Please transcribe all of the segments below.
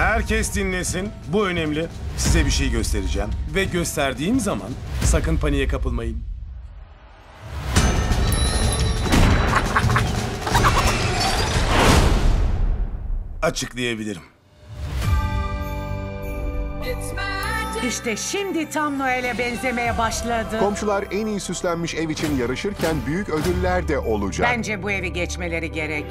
Herkes dinlesin. Bu önemli. Size bir şey göstereceğim. Ve gösterdiğim zaman sakın paniğe kapılmayın. Açıklayabilirim. İşte şimdi tam Noel'e benzemeye başladı. Komşular en iyi süslenmiş ev için yarışırken büyük ödüller de olacak. Bence bu evi geçmeleri gerek.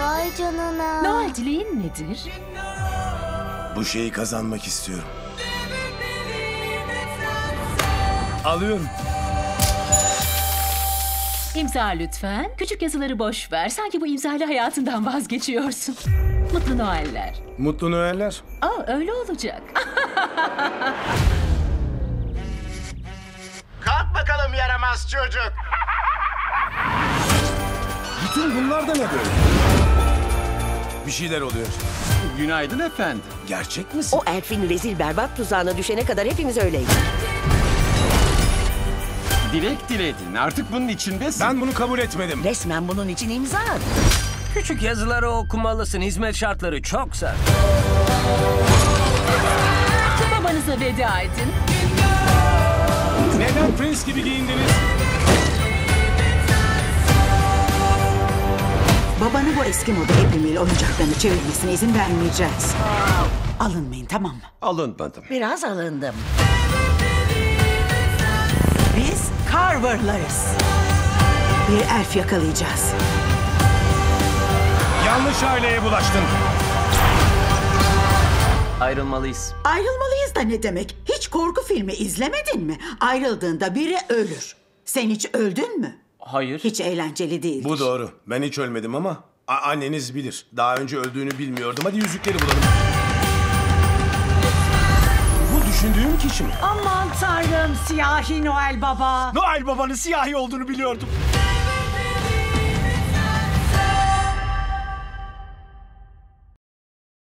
Vay canına. Noel'ciliğin nedir? Bu şeyi kazanmak istiyorum. Alıyorum. İmza lütfen. Küçük yazıları boş ver. Sanki bu imzalı hayatından vazgeçiyorsun. Mutlu Noeller. Mutlu Noeller. Aa, öyle olacak. Kalk bakalım yaramaz çocuk. Bütün bunlar da ne böyle? Bir şeyler oluyor. Günaydın efendim. Gerçek misin? O Elf'in rezil berbat tuzağına düşene kadar hepimiz öyleydik. Dilek diledin. Artık bunun içindesin. Ben bunu kabul etmedim. Resmen bunun için imza at. Küçük yazıları okumalısın. Hizmet şartları çok sert. Babanıza veda edin. Neden prens gibi giyindiniz? Babanı bu eski moda hepimiyle oyuncaklarını çevirmesine izin vermeyeceğiz. Alınmayın, tamam mı? Alınmadım. Biraz alındım. Biz Carver'larız. Bir elf yakalayacağız. Yanlış aileye bulaştın. Ayrılmalıyız. Ayrılmalıyız da ne demek? Hiç korku filmi izlemedin mi? Ayrıldığında biri ölür. Sen hiç öldün mü? Hayır. Hiç eğlenceli değil. Bu doğru. Ben hiç ölmedim ama anneniz bilir. Daha önce öldüğünü bilmiyordum. Hadi yüzükleri bulalım. Düşündüğüm kişi mi? Aman tanrım, siyahi Noel Baba. Noel Baba'nın siyahi olduğunu biliyordum.